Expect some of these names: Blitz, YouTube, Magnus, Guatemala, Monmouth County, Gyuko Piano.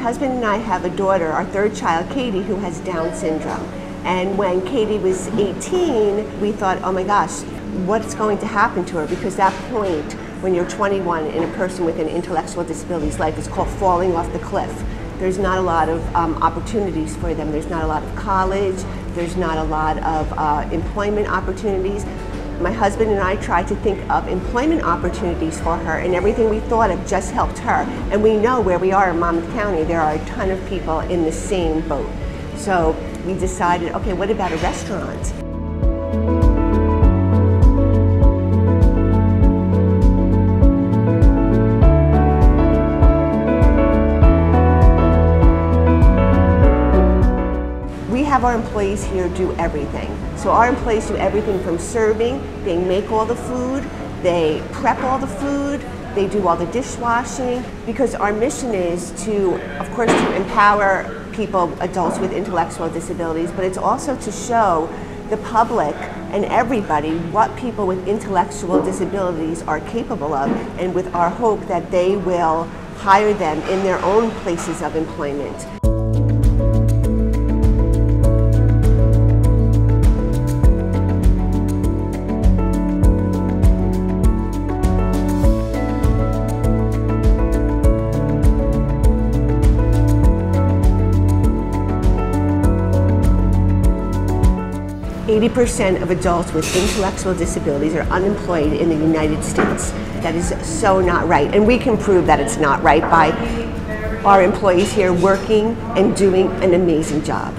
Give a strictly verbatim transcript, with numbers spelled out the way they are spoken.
husband and I have a daughter, our third child, Katie, who has Down syndrome. And when Katie was eighteen, we thought, oh my gosh, what's going to happen to her? Because that point when you're twenty-one in a person with an intellectual disability's life is called falling off the cliff. There's not a lot of um, opportunities for them. There's not a lot of college. There's not a lot of uh, employment opportunities. My husband and I tried to think of employment opportunities for her, and everything we thought of just helped her. And we know where we are in Monmouth County, there are a ton of people in the same boat. So we decided, okay, what about a restaurant? We have our employees here do everything. So our employees do everything from serving, they make all the food, they prep all the food, they do all the dishwashing, because our mission is to, of course, to empower people, adults with intellectual disabilities, but it's also to show the public and everybody what people with intellectual disabilities are capable of, and with our hope that they will hire them in their own places of employment. eighty percent of adults with intellectual disabilities are unemployed in the United States. That is so not right, and we can prove that it's not right by our employees here working and doing an amazing job.